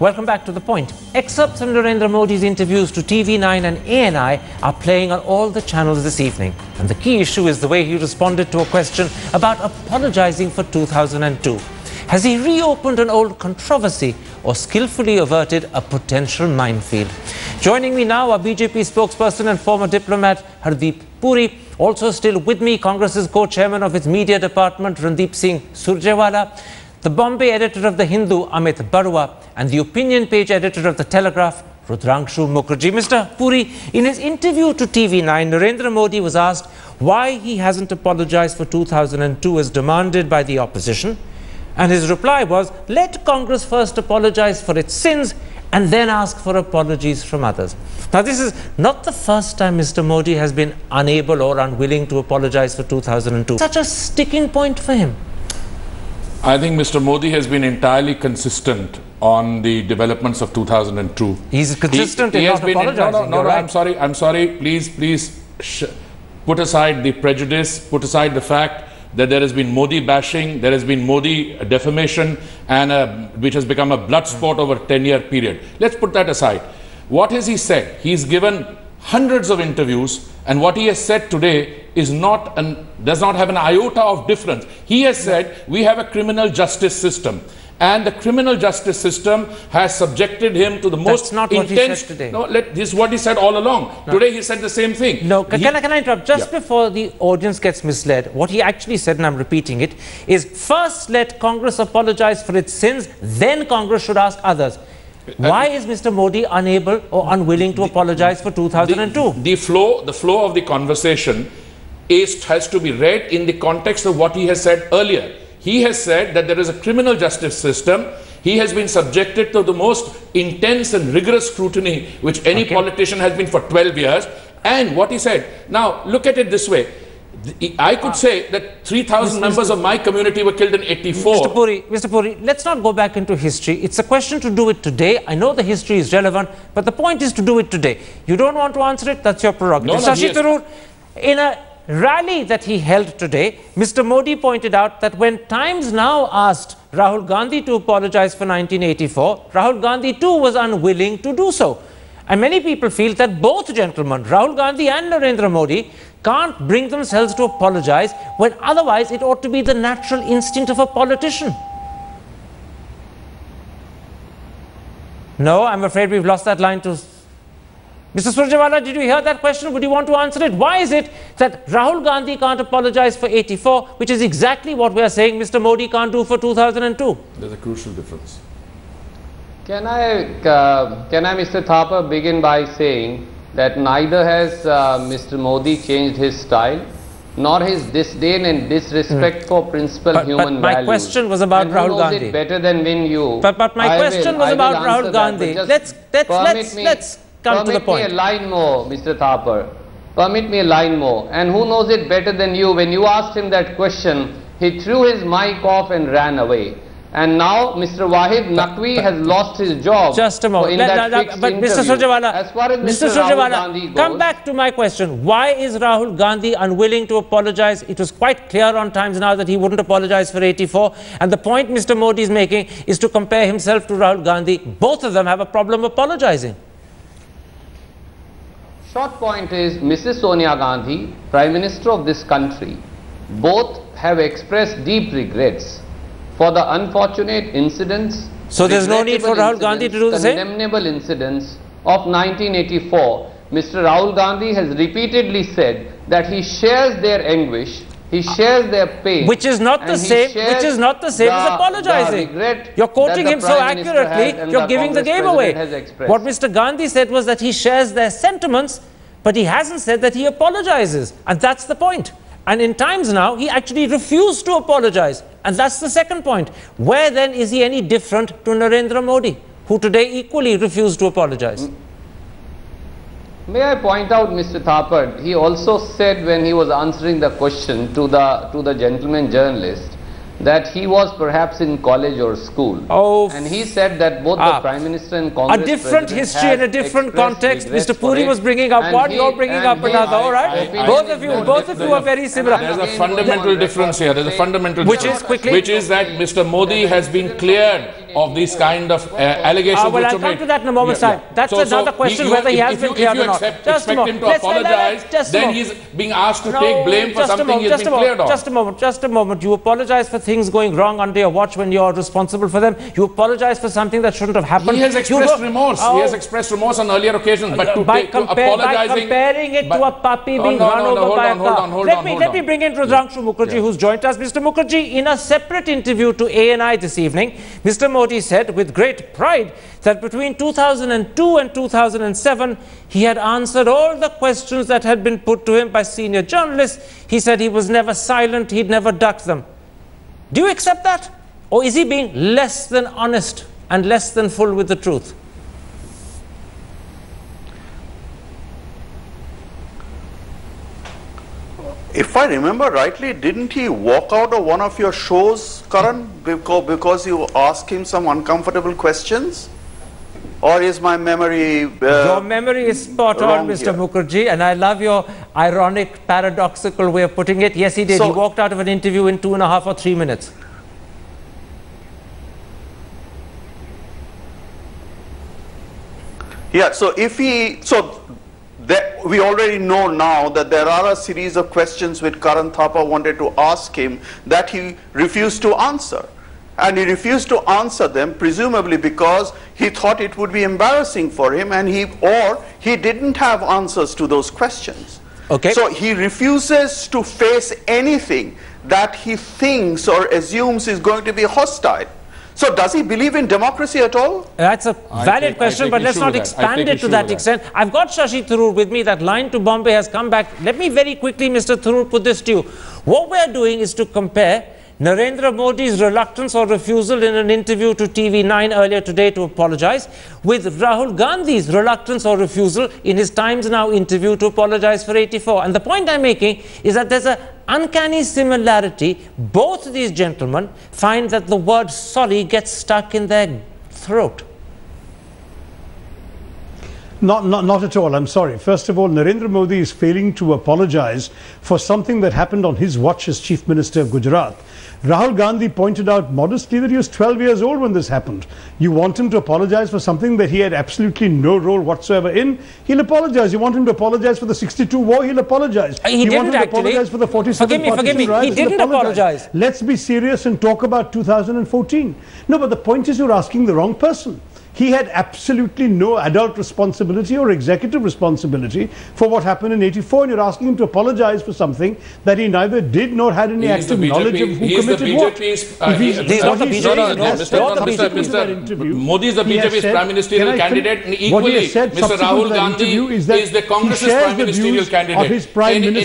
Welcome back to The Point. Excerpts from Narendra Modi's interviews to TV9 and ANI are playing on all the channels this evening. And the key issue is the way he responded to a question about apologizing for 2002. Has he reopened an old controversy or skillfully averted a potential minefield? Joining me now are BJP spokesperson and former diplomat Hardeep Puri. Also still with me, Congress's co-chairman of its media department, Randeep Singh Surjewala, the Bombay editor of The Hindu, Amit Baruah, and the opinion page editor of The Telegraph, Rudrangshu Mukherjee. Mr. Puri, in his interview to TV9, Narendra Modi was asked why he hasn't apologized for 2002 as demanded by the opposition. And his reply was, let Congress first apologize for its sins and then ask for apologies from others. Now, this is not the first time Mr. Modi has been unable or unwilling to apologize for 2002. Such a sticking point for him. I think Mr. Modi has been entirely consistent on the developments of 2002. He's consistent in not apologizing. No, right. I'm sorry. Please put aside the prejudice, put aside the fact that there has been Modi bashing, there has been Modi defamation, and which has become a blood sport over a 10-year period. Let's put that aside. What has he said? He's given hundreds of interviews, and what he has said today is not does not have an iota of difference. He has said we have a criminal justice system, and the criminal justice system has subjected him to the most intense... That's not what he said today. No, this is what he said all along. No. Today he said the same thing. No, can I interrupt? Just before the audience gets misled, what he actually said, and I'm repeating it, is first let Congress apologize for its sins, then Congress should ask others. Why is Mr. Modi unable or unwilling to apologize for 2002? The flow of the conversation has to be read in the context of what he has said earlier. He has said that there is a criminal justice system. He has been subjected to the most intense and rigorous scrutiny which any politician has been for 12 years. And what he said, now look at it this way. I could say that 3,000 members of my community were killed in 84. Mr. Puri, let's not go back into history. It's a question to do it today. I know the history is relevant, but the point is to do it today. You don't want to answer it, that's your prerogative. No, Shashi Tharoor, in a rally that he held today, Mr. Modi pointed out that when Times Now asked Rahul Gandhi to apologize for 1984, Rahul Gandhi too was unwilling to do so. And many people feel that both gentlemen, Rahul Gandhi and Narendra Modi, can't bring themselves to apologize when otherwise it ought to be the natural instinct of a politician. No, I'm afraid we've lost that line to... Mr. Surjewala, did you hear that question? Would you want to answer it? Why is it that Rahul Gandhi can't apologize for 84, which is exactly what we are saying Mr. Modi can't do for 2002? There's a crucial difference. Can I, Mr. Thapar, begin by saying that neither has Mr. Modi changed his style, nor his disdain and disrespect for principal human values. But my question was about Rahul Gandhi. It better than when you. But my question was about Rahul Gandhi. Let's come to the point. Permit me a line more, Mr. Thapar. Permit me a line more. And who knows it better than you? When you asked him that question, he threw his mic off and ran away. And now Mr. Wahid Naqvi has lost his job. Just a moment. But Mr. Surjewala, as far as Mr. Surjewala, come back to my question. Why is Rahul Gandhi unwilling to apologize? It was quite clear on Times Now that he wouldn't apologize for 84. And the point Mr. Modi is making is to compare himself to Rahul Gandhi. Both of them have a problem apologizing. Short point is Mrs. Sonia Gandhi, Prime Minister of this country, both have expressed deep regrets for the unfortunate incidents, so there's no need for Rahul Gandhi to do the same? Condemnable incidents of 1984, Mr. Rahul Gandhi has repeatedly said that he shares their anguish, he shares their pain, which is not the same. Which is not the same as apologizing. You're quoting him so accurately. You're giving the game away. What Mr. Gandhi said was that he shares their sentiments, but he hasn't said that he apologizes, and that's the point. And in Times Now, he actually refused to apologize. And that's the second point. Where then is he any different to Narendra Modi, who today equally refused to apologize? May I point out, Mr. Thapar, he also said when he was answering the question to the gentleman journalist that he was perhaps in college or school. Oh, and he said that both the Prime Minister and Congress... A different history and a different context. Mr. Puri was bringing up one, you're bringing up another, all right? Both of you are very similar. There's a fundamental difference here. There's a fundamental difference. Which is that Mr. Modi has been cleared of these kind of allegations which are made. Well, I'll come to that in a moment, sir. That's another question whether he has been cleared or not. Just a moment. Let's apologize. Then he's being asked to take blame for something he's been cleared of. Just a moment. Just a moment. You apologize for things going wrong under your watch when you're responsible for them. You apologize for something that shouldn't have happened. He has expressed remorse. He has expressed remorse on earlier occasions, but to comparing it to a puppy being run over by a car. Let me bring in Rudrangshu Mukherjee, who's joined us. Mr. Mukherjee, in a separate interview to ANI this evening, Mr. Modi said with great pride that between 2002 and 2007, he had answered all the questions that had been put to him by senior journalists. He said he was never silent, he'd never ducked them. Do you accept that? Or is he being less than honest and less than full with the truth? If I remember rightly, didn't he walk out of one of your shows, Karan, because you asked him some uncomfortable questions? Or is my memory... your memory is spot on, Mr. Mukherjee, and I love your ironic, paradoxical way of putting it. Yes, he did. So, he walked out of an interview in 2.5 or 3 minutes. Yeah, so if he... we already know now that there are a series of questions which Karan Thapar wanted to ask him that he refused to answer. And he refused to answer them, presumably because he thought it would be embarrassing for him, and he didn't have answers to those questions. Okay. So he refuses to face anything that he thinks or assumes is going to be hostile. So does he believe in democracy at all? That's a valid question, but let's not expand it to that extent. I've got Shashi Tharoor with me. That line to Bombay has come back. Let me very quickly, Mr. Tharoor, put this to you. What we're doing is to compare Narendra Modi's reluctance or refusal in an interview to TV9 earlier today to apologize with Rahul Gandhi's reluctance or refusal in his Times Now interview to apologize for '84. And the point I'm making is that there's a uncanny similarity. Both these gentlemen find that the word sorry gets stuck in their throat. Not at all. I'm sorry. First of all, Narendra Modi is failing to apologize for something that happened on his watch as Chief Minister of Gujarat. Rahul Gandhi pointed out modestly that he was 12 years old when this happened. You want him to apologize for something that he had absolutely no role whatsoever in? He'll apologize. You want him to apologize for the '62 war? He'll apologize. You want him to apologize for the 47 partition riots? He didn't apologize. Let's be serious and talk about 2014. No, but the point is you're asking the wrong person. He had absolutely no adult responsibility or executive responsibility for what happened in '84, and you're asking him to apologize for something that he neither did nor had any active knowledge of who committed what. Modi is the BJP's prime ministerial candidate, and equally Mr. Rahul Gandhi is the Congress's prime ministerial candidate.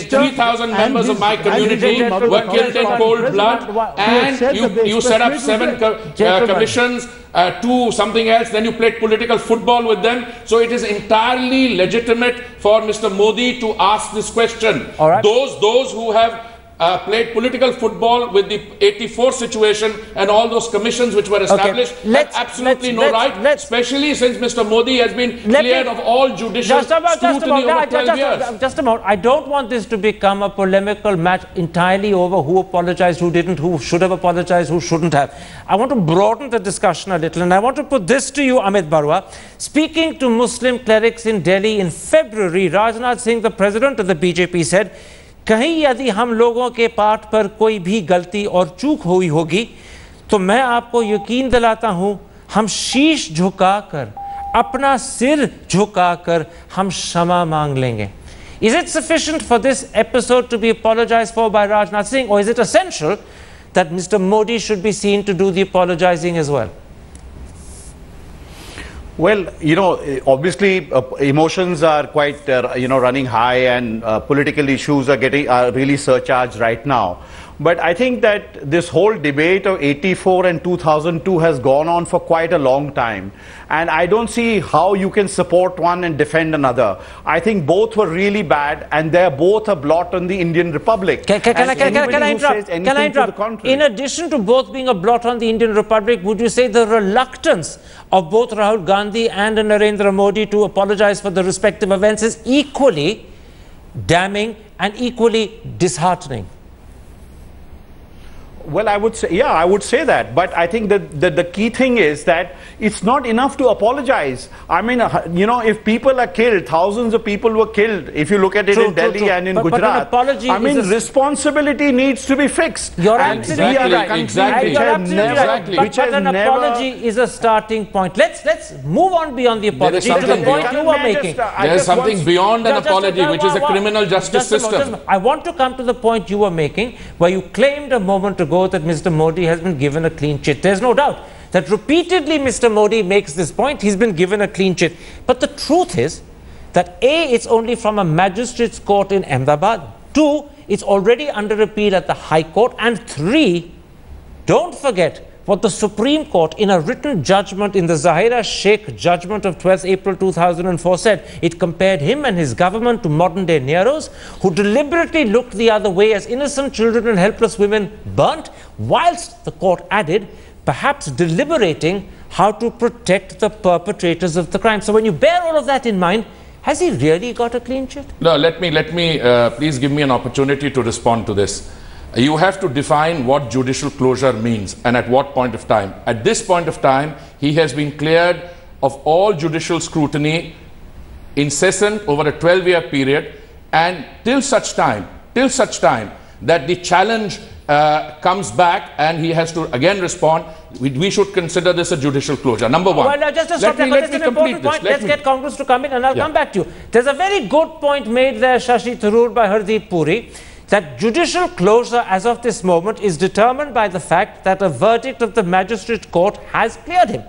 3,000 members of my community were killed in cold blood, and you set up 7 commissions. To something else, then you played political football with them. So it is entirely legitimate for Mr. Modi to ask this question. All right. Those who have played political football with the '84 situation and all those commissions which were established have absolutely no right, especially since Mr. Modi has been cleared of all judicial scrutiny over 12 years. Just a moment. I don't want this to become a polemical match entirely over who apologized, who didn't, who should have apologized, who shouldn't have. I want to broaden the discussion a little, and I want to put this to you, Amit Baruah. Speaking to Muslim clerics in Delhi in February, Rajnath Singh, the president of the BJP, said, कहीं यदि हम लोगों के part पर कोई भी गलती और चूक हुई होगी तो मैं आपको यकीन दिलाता हूं हम शीश झुकाकर अपना सिर झुकाकर हम क्षमा मांग लेंगे. Is it sufficient for this episode to be apologized for by Rajnath Singh, or is it essential that Mr. Modi should be seen to do the apologizing as well? Well, you know, obviously emotions are quite, running high, and political issues are getting really surcharged right now. But I think that this whole debate of '84 and 2002 has gone on for quite a long time. And I don't see how you can support one and defend another. I think both were really bad, and they're both a blot on the Indian Republic. Can I interrupt? In addition to both being a blot on the Indian Republic, would you say the reluctance of both Rahul Gandhi and Narendra Modi to apologize for the respective events is equally damning and equally disheartening? Well, I would say, yeah, I would say that. But I think that the key thing is that it's not enough to apologize. I mean, you know, if people are killed, thousands of people were killed. If you look at it in Delhi and in Gujarat, but an apology, I mean, responsibility needs to be fixed. You're absolutely right. Which but an apology is a starting point. Let's move on beyond the apology to the point you are making. There is something beyond an apology, which is a criminal justice system. I want to come to the point you were making, where you claimed a moment ago that Mr. Modi has been given a clean chit. There's no doubt that repeatedly Mr. Modi makes this point, he's been given a clean chit. But the truth is that A, it's only from a magistrate's court in Ahmedabad, 2, it's already under appeal at the High Court, and 3, don't forget what the Supreme Court in a written judgment in the Zahira Sheikh judgment of 12th April 2004 said. It compared him and his government to modern day Neros who deliberately looked the other way as innocent children and helpless women burnt, whilst the court added, perhaps deliberating how to protect the perpetrators of the crime. So when you bear all of that in mind, has he really got a clean sheet? No, let me please give me an opportunity to respond to this. You have to define what judicial closure means and at what point of time. At this point of time, he has been cleared of all judicial scrutiny, incessant over a 12-year period, and till such time that the challenge comes back and he has to again respond, we should consider this a judicial closure. Number one. Well, no, just stop there, because it's an important point. Let's get Congress to come in and I'll come back to you. There's a very good point made there, Shashi Tharoor, by Hardeep Puri, that judicial closure as of this moment is determined by the fact that a verdict of the magistrate court has cleared him.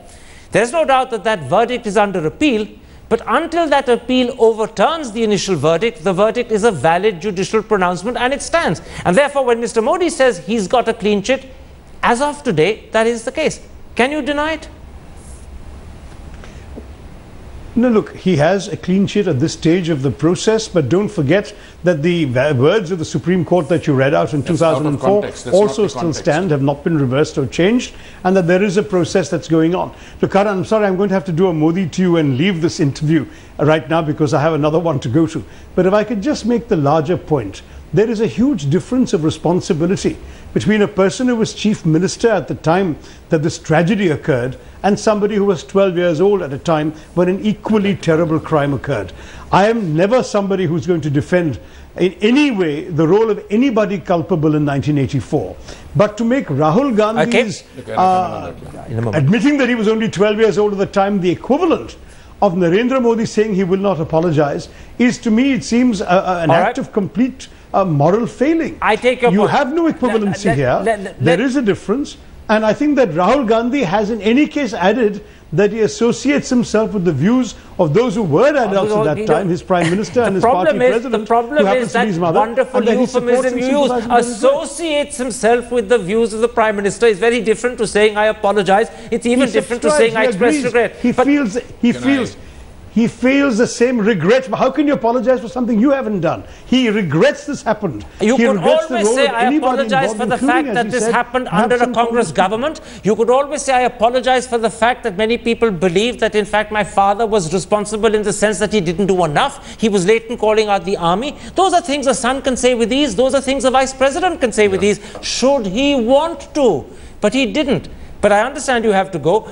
There's no doubt that that verdict is under appeal, but until that appeal overturns the initial verdict, the verdict is a valid judicial pronouncement and it stands. And therefore, when Mr. Modi says he's got a clean chit, as of today, that is the case. Can you deny it? No, look, he has a clean sheet at this stage of the process, but don't forget that the words of the Supreme Court that you read out in 2004 also still stand, have not been reversed or changed, and that there is a process that's going on. Look, Karan, I'm sorry, I'm going to have to do a Modi to you and leave this interview right now because I have another one to go to. But if I could just make the larger point, there is a huge difference of responsibility between a person who was chief minister at the time that this tragedy occurred and somebody who was 12 years old at a time when an equally terrible crime occurred. I am never somebody who's going to defend in any way the role of anybody culpable in 1984. But to make Rahul Gandhi's admitting that he was only 12 years old at the time the equivalent of Narendra Modi saying he will not apologize is, to me, it seems an act of complete moral failing. I take your point. You have no equivalency here. There is a difference. And I think that Rahul Gandhi has in any case added that he associates himself with the views of those who were adults at that time, his prime minister and his party president. The problem is that wonderful euphemism you use, associates himself with the views of the prime minister, is very different to saying I apologize. It's even different to saying I express regret. He feels the same regret. How can you apologize for something you haven't done? He regrets this happened. You could always say, I apologize for the fact that this happened under a Congress government. You could always say, I apologize for the fact that many people believe that, in fact, my father was responsible in the sense that he didn't do enough. He was late in calling out the army. Those are things a son can say with ease. Those are things a vice president can say with ease, should he want to. But he didn't. But I understand you have to go.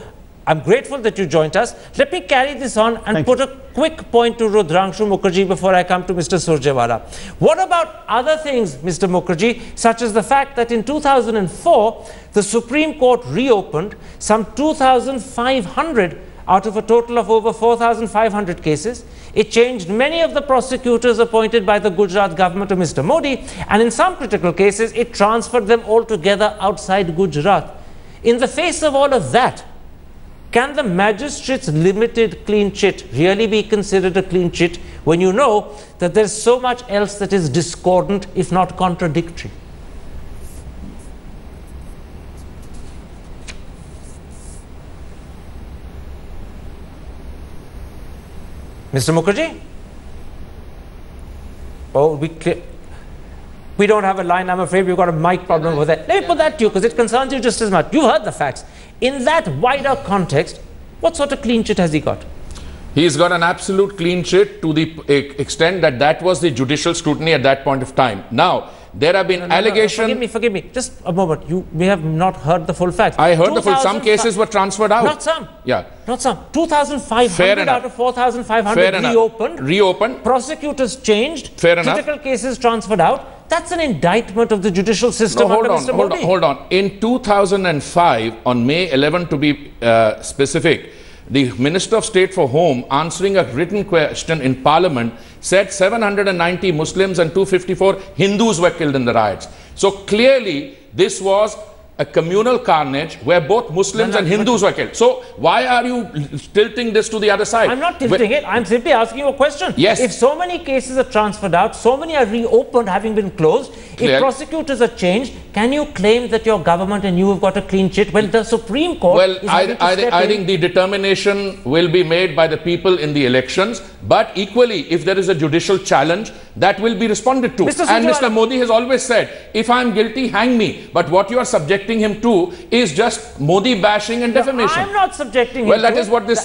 I'm grateful that you joined us. Let me carry this on and put a quick point to Rudrangshu Mukherjee before I come to Mr. Surjewala. What about other things, Mr. Mukherjee, such as the fact that in 2004, the Supreme Court reopened some 2,500 out of a total of over 4,500 cases. It changed many of the prosecutors appointed by the Gujarat government of Mr. Modi, and in some critical cases, it transferred them altogether outside Gujarat. In the face of all of that, can the magistrate's limited clean chit really be considered a clean chit when you know that there's so much else that is discordant, if not contradictory? Mr. Mukherjee? Oh, we don't have a line, I'm afraid. We've got a mic problem over there. Let me put that to you, because it concerns you just as much. You've heard the facts. In that wider context, what sort of clean chit has he got? He's got an absolute clean chit to the extent that that was the judicial scrutiny at that point of time. Now, There have been allegations. Forgive me. Just a moment. You may have not heard the full facts. I heard the full. Some cases were transferred out. Not some. Yeah. Not some. 2,500 out of 4,500 reopened. Prosecutors changed. Fair enough. Critical cases transferred out. That's an indictment of the judicial system. No, hold on. In 2005, on May 11, to be specific, the Minister of State for Home, answering a written question in Parliament, said 790 Muslims and 254 Hindus were killed in the riots. So clearly, this was a communal carnage where both Muslims and Hindus were killed. So why are you tilting this to the other side? I'm not tilting it. I'm simply asking you a question. Yes. If so many cases are transferred out, so many are reopened having been closed, if prosecutors are changed, can you claim that your government and you have got a clean sheet when the Supreme Court is ready to step in? I think the determination will be made by the people in the elections, but equally, if there is a judicial challenge, that will be responded to. And Mr. Modi has always said, if I'm guilty, hang me. But what you are subjecting him to is just Modi bashing and defamation. I'm not subjecting him to. Well, that is what this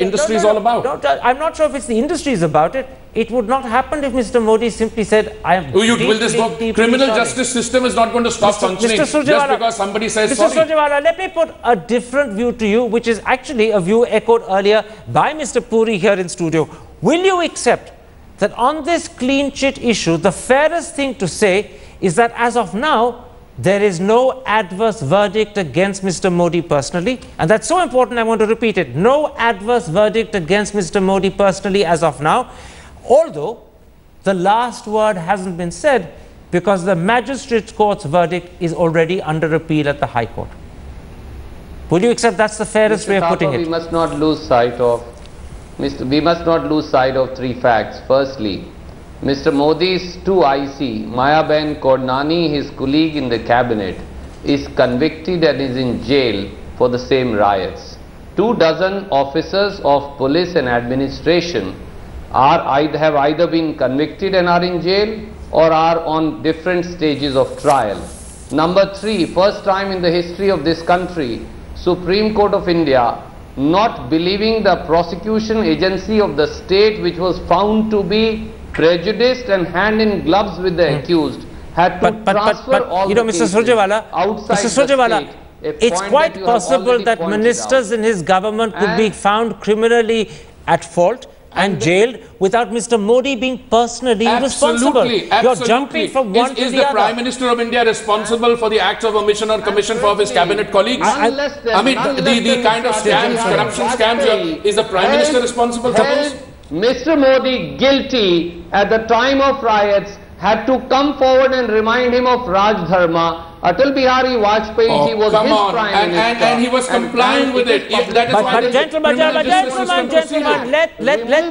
industry is all about. I'm not sure if it's the industry is about it. It would not happen if Mr. Modi simply said, I am deeply sorry. Criminal justice system is not going to stop functioning just because somebody says sorry. Mr. Surjewala, let me put a different view to you, which is actually a view echoed earlier by Mr. Puri here in studio. Will you accept that on this clean chit issue, the fairest thing to say is that as of now, there is no adverse verdict against Mr. Modi personally, and that's so important, I want to repeat it. No adverse verdict against Mr. Modi personally as of now. Although the last word hasn't been said because the Magistrates' Court's verdict is already under appeal at the High Court. Will you accept that's the fairest way of putting it? We must not lose sight of three facts. Firstly, Mr. Modi's 2IC, Maya Ben Kornani, his colleague in the cabinet, is convicted and is in jail for the same riots. 24 officers of police and administration have either been convicted and are in jail or are on different stages of trial. Number three, first time in the history of this country, Supreme Court of India, not believing the prosecution agency of the state, which was found to be prejudiced and hand in gloves with the accused, had to transfer all the cases outside the state. It's quite possible that ministers in his government could be found criminally at fault and jailed without Mr. Modi being personally responsible. You're jumping from one to the other. Is the Prime Minister of India responsible for the acts of omission or commission for his cabinet colleagues? I mean, the kind of scams, corruption scams, is the Prime Minister responsible for those? Mr. Modi, guilty at the time of riots, had to come forward and remind him of Raj Dharma. Atal Bihari Vajpayee, he was his prime minister. And he was complying with it. But gentlemen,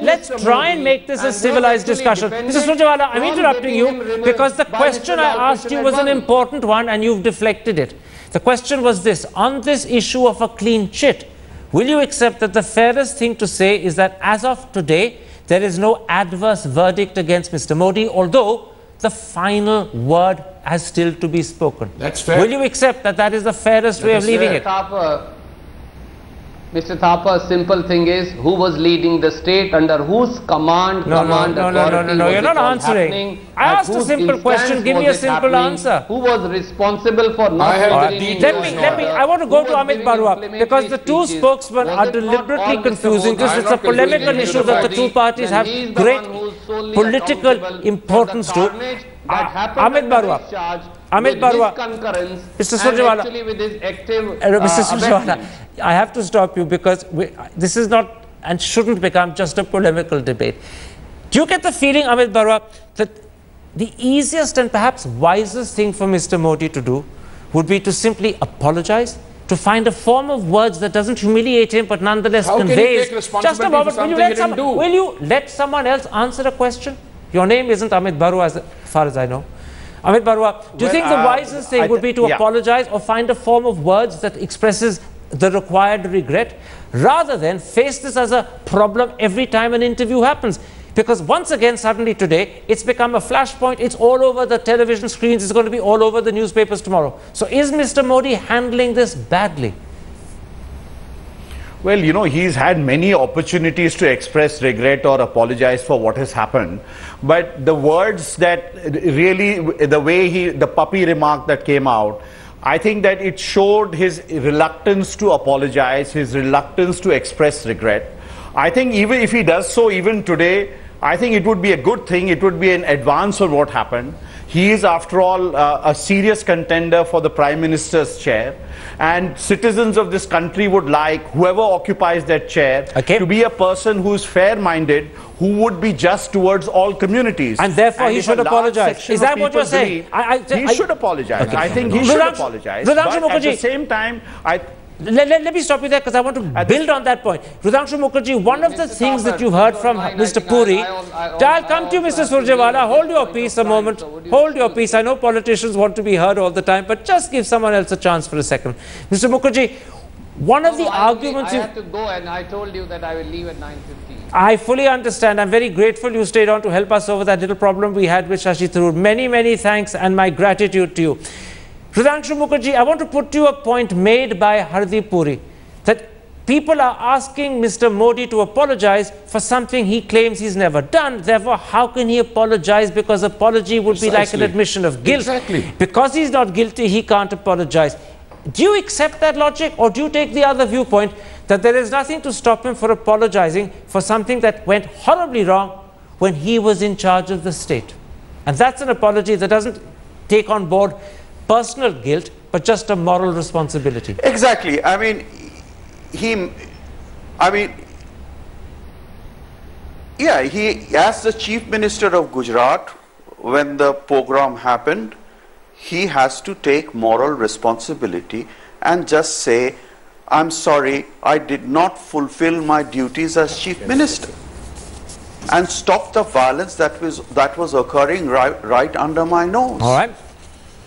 let's try and make this a civilized discussion. Mr. Surjewala, I'm interrupting you because the question I asked you was an important one and you've deflected it. The question was this: on this issue of a clean chit, will you accept that the fairest thing to say is that as of today, there is no adverse verdict against Mr. Modi, although the final word has still to be spoken? That's fair. Will you accept that that is the fairest way of leaving it? Mr. Thapar, simple thing is, who was leading the state, under whose command? No, you're not answering. I asked a simple question, give me a simple answer. Who was responsible for not leading the state? I want to go to Amit Baruah, because the two spokesmen are deliberately confusing this. It's a polemical issue that the two parties have great political importance to. Amit Baruah. Mr. Surjewala. Mr. Surjewala, I have to stop you because this is not and shouldn't become just a polemical debate. Do you get the feeling, Amit Baruah, that the easiest and perhaps wisest thing for Mr. Modi to do would be to simply apologize, to find a form of words that doesn't humiliate him but nonetheless conveys? Just a moment, will you let someone else answer a question? Your name isn't Amit Baruah, as far as I know. Amit Baruah, do you think the wisest thing would be to apologize or find a form of words that expresses the required regret, rather than face this as a problem every time an interview happens? Because once again, suddenly today, it's become a flashpoint. It's all over the television screens. It's going to be all over the newspapers tomorrow. So is Mr. Modi handling this badly? Well, you know, he's had many opportunities to express regret or apologize for what has happened. But the words that really, the way the puppy remark that came out, I think that it showed his reluctance to apologize, his reluctance to express regret. I think even if he does so even today, I think it would be a good thing. It would be an advance of what happened. He is, after all, a serious contender for the Prime Minister's chair, and citizens of this country would like whoever occupies that chair to be a person who's fair-minded, who would be just towards all communities. And therefore, he should apologize. Is that what you're saying? He should apologize. I think he should apologize. But at the same time, let me stop you there, because I want to build on that point. Rudrangshu Mukherjee, one of the things that you've heard from Mr. Puri, I'll come to you, Mr. Surjewala. Hold your peace a moment. Hold your peace. I know politicians want to be heard all the time, but just give someone else a chance for a second. Mr. Mukherjee, one of the arguments... I have to go, and I told you that I will leave at 9:15. I fully understand. I'm very grateful you stayed on to help us over that little problem we had with Shashi Tharoor. Many, many thanks and my gratitude to you. Rudrangshu Mukherjee, I want to put to you a point made by Hardeep Puri, that people are asking Mr. Modi to apologize for something he claims he's never done. Therefore, how can he apologize? Because apology would be like an admission of guilt. Exactly. Because he's not guilty, he can't apologize. Do you accept that logic, or do you take the other viewpoint that there is nothing to stop him from apologizing for something that went horribly wrong when he was in charge of the state? And that's an apology that doesn't take on board personal guilt, but just a moral responsibility. Exactly. I mean, he, as the Chief Minister of Gujarat, when the pogrom happened, he has to take moral responsibility and just say, I'm sorry, I did not fulfill my duties as Chief Minister, and stop the violence that was occurring right under my nose. All right.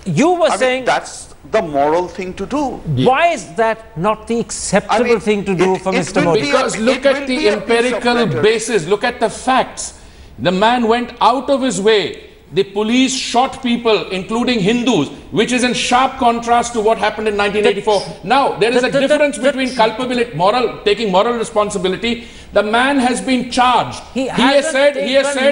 You were saying that's the moral thing to do. Yeah. Why is that not the acceptable thing to do for Mr. Modi? Because look at the empirical basis. Look at the facts. The man went out of his way. The police shot people, including Hindus, which is in sharp contrast to what happened in 1984. Now, there is a difference between culpability, taking moral responsibility. The man has been charged. He has said,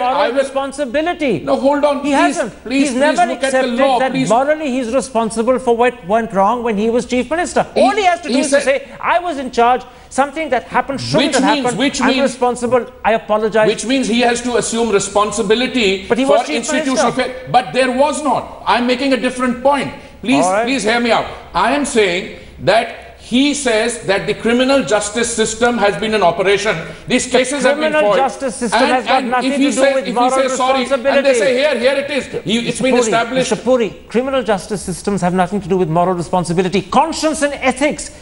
I will... responsibility. No, hold on. He hasn't. Please never look at the law. That morally, he's responsible for what went wrong when he was Chief Minister. All he has to do is to say, I was in charge. Something that happened shouldn't have happened. I'm responsible. I apologize. Which means he has to assume responsibility for institutional failure. But there was not. I'm making a different point. Please hear me out. I am saying that he says that the criminal justice system has been in operation. These cases have been foiled. The criminal justice system has got nothing to do with moral responsibility. And they say, here it is. It's been established. Mr. Puri, criminal justice systems have nothing to do with moral responsibility. Conscience and ethics,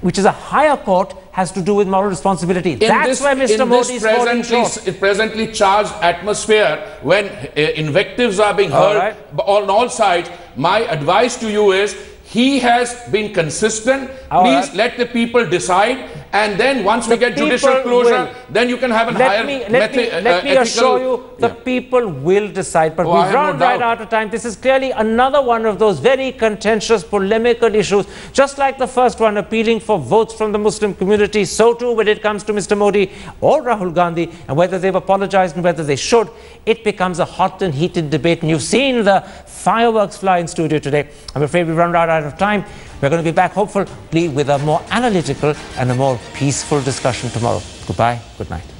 which is a higher court, has to do with moral responsibility. That's why Mr. Modi is falling short. In this presently charged atmosphere, when invectives are being heard on all sides, my advice to you is, he has been consistent. Please let the people decide, and then once we get judicial closure, then you can have a higher method. Let me assure you, the people will decide. But we've run right out of time. This is clearly another one of those very contentious, polemical issues. Just like the first one, appealing for votes from the Muslim community, so too when it comes to Mr. Modi or Rahul Gandhi, and whether they've apologized and whether they should, it becomes a hot and heated debate. And you've seen the fireworks fly in studio today. I'm afraid we've run right out of time. We're going to be back, hopefully, with a more analytical and a more peaceful discussion tomorrow. Goodbye. Good night.